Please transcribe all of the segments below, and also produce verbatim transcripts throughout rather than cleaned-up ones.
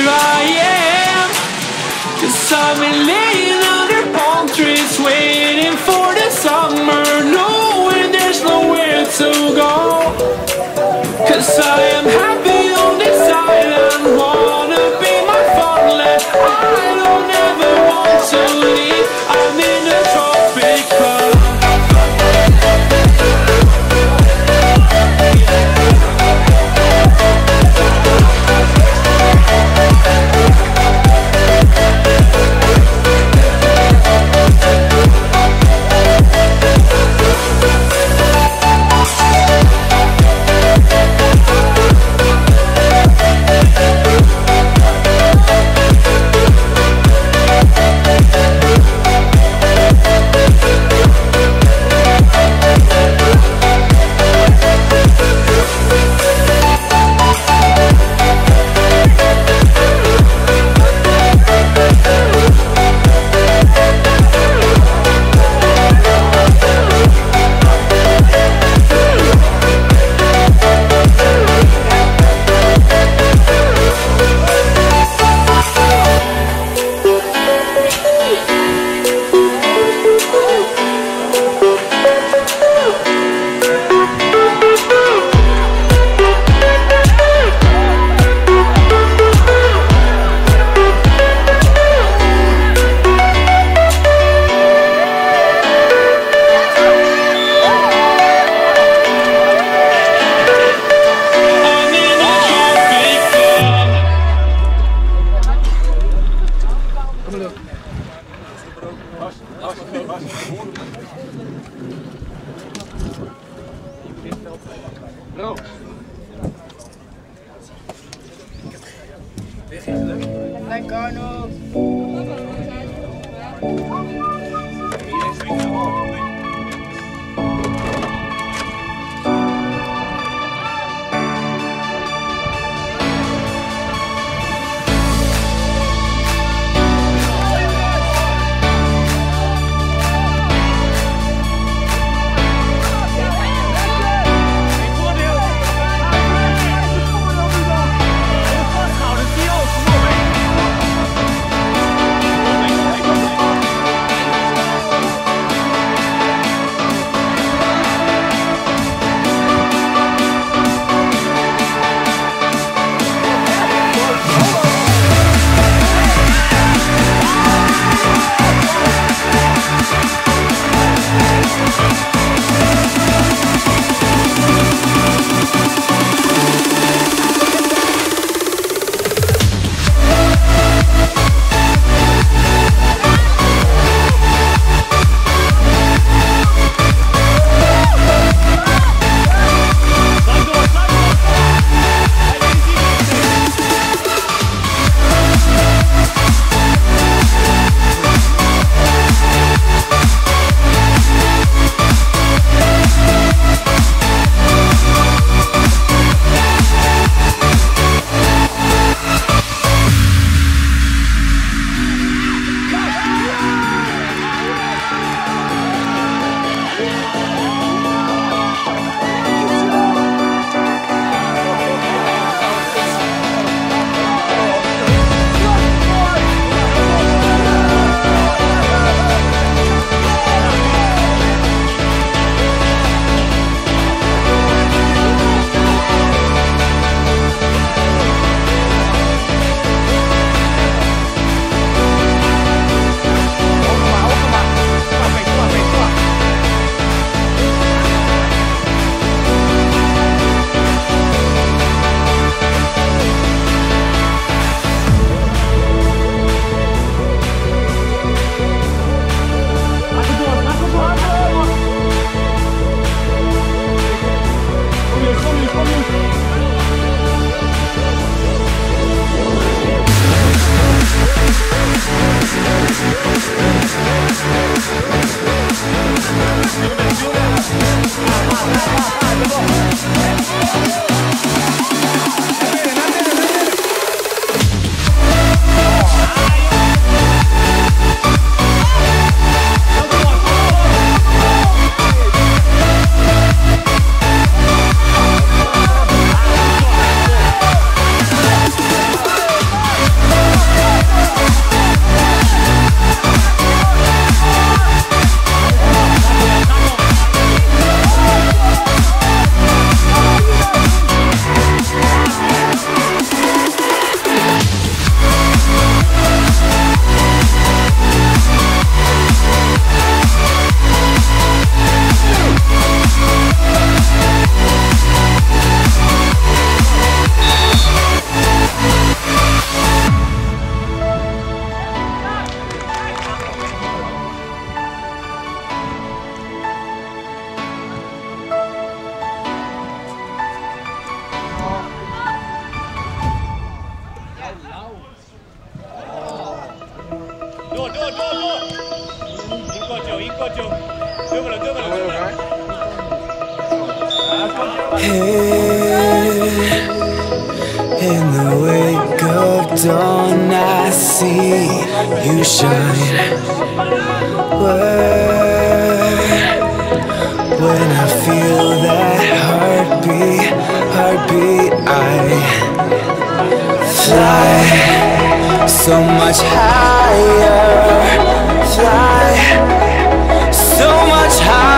here I am, cause I've been laying under palm trees, waiting for the summer, knowing there's nowhere to go. Cause I am happy on this island, wanna be my farmland. I don't ever want to leave, I'm in a tropic club. Bro. Like Arnold. 줘, 줘, 줘, 줘. 이거 줘, 이거 줘. 줘보라, 줘보라, 줘보라. Hey, in the wake of dawn, I see you shine. When I feel that heartbeat, heartbeat, I fly so much higher. Fly so much higher.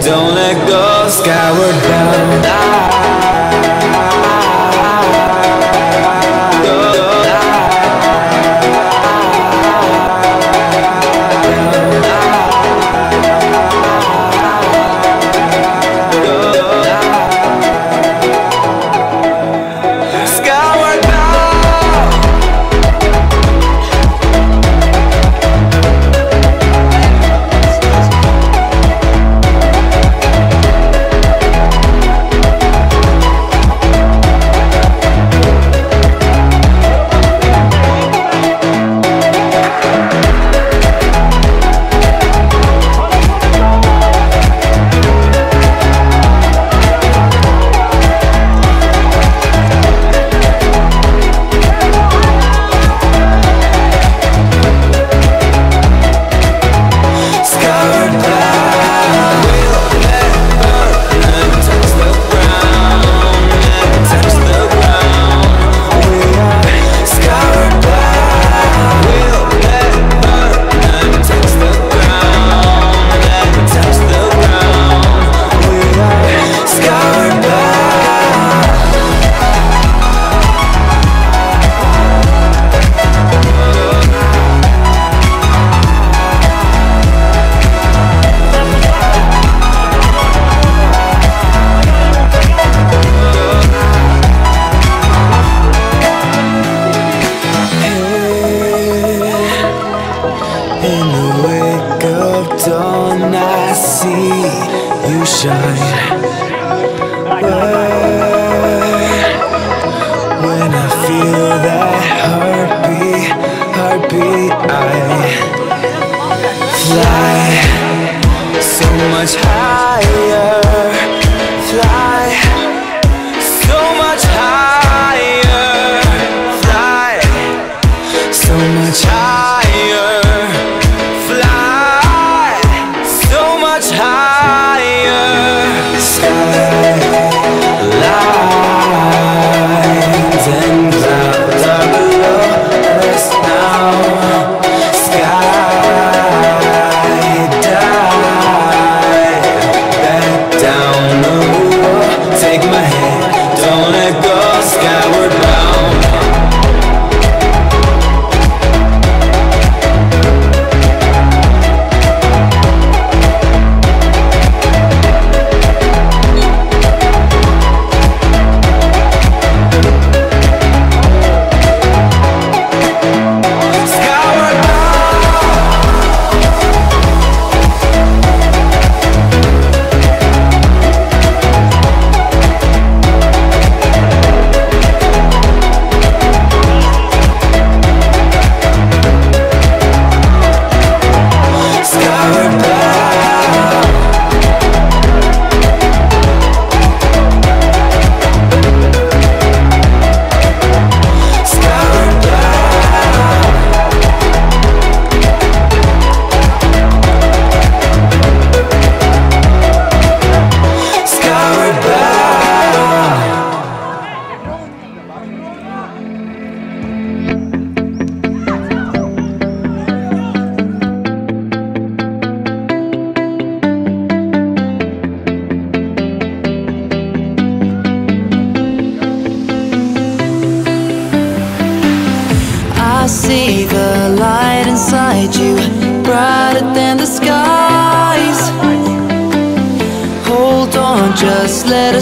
Don't let go, skyward bound. Don't I see you shine? When I feel that heartbeat, heartbeat, I fly so much higher. Fly so much higher. Fly so much higher. Down.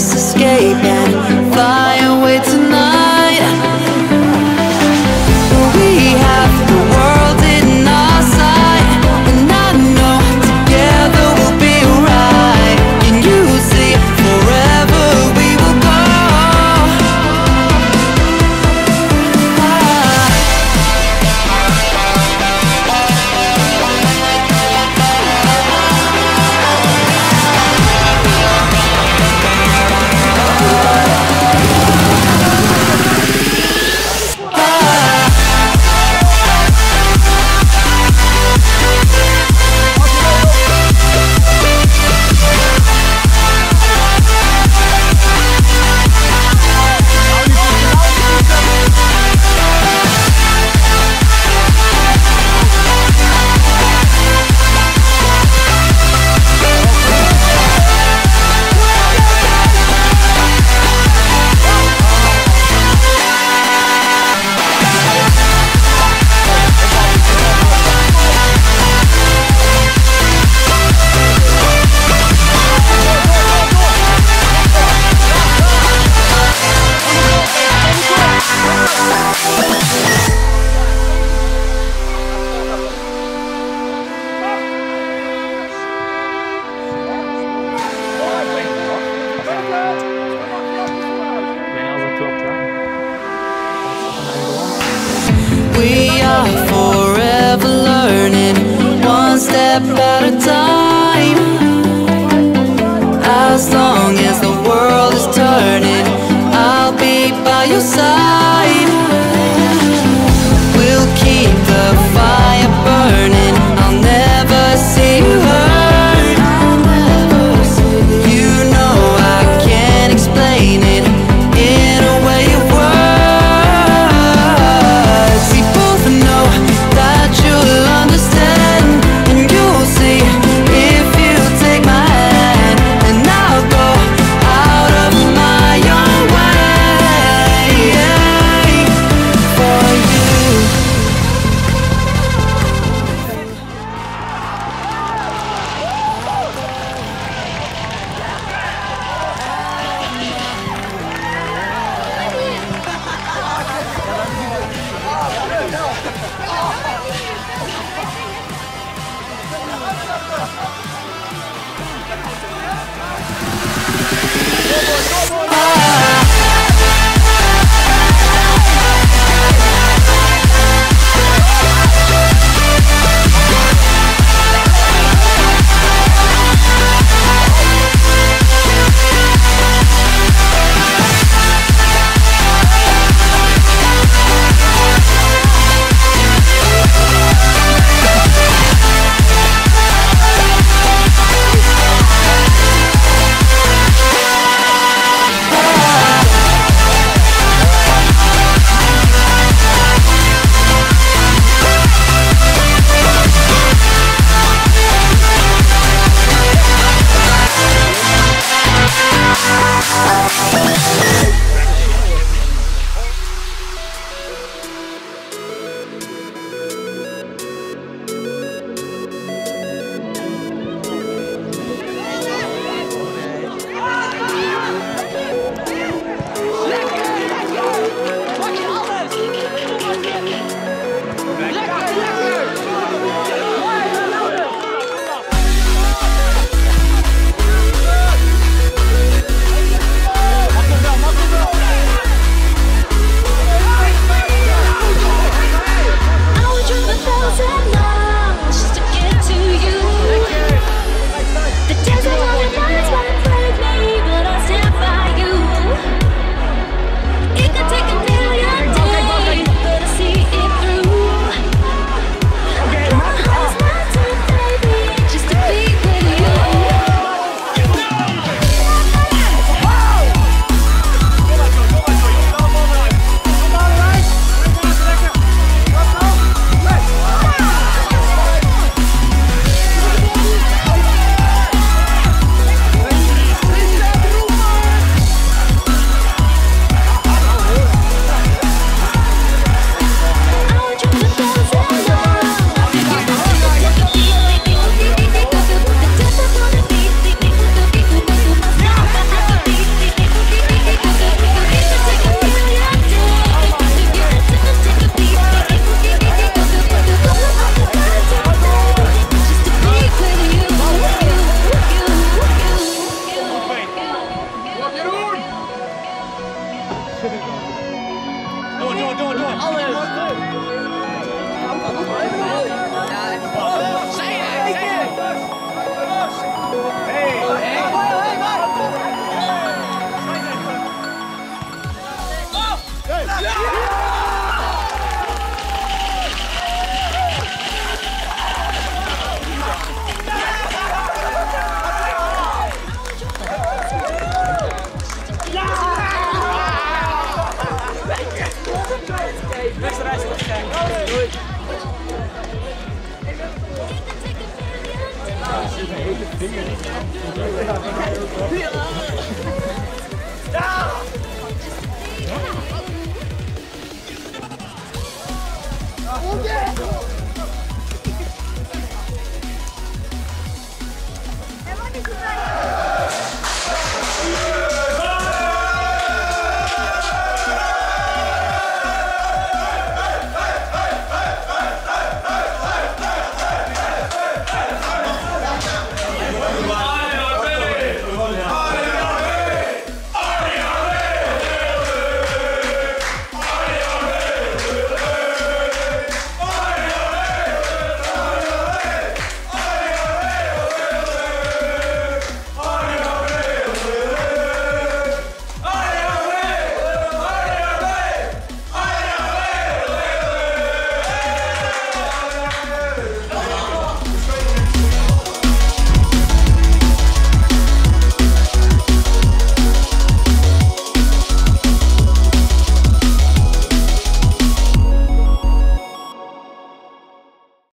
just escape and fly away tonight. We have the world in our sight, and I know together we'll be right. And you see, forever we will go. We are forever learning, one step at a time. As long as the world is turning, I'll be by your side. We'll keep the fire burning, I'll never see you hurt. You know I can't explain it in a way of words. We both know that you'll understand, and you'll see it.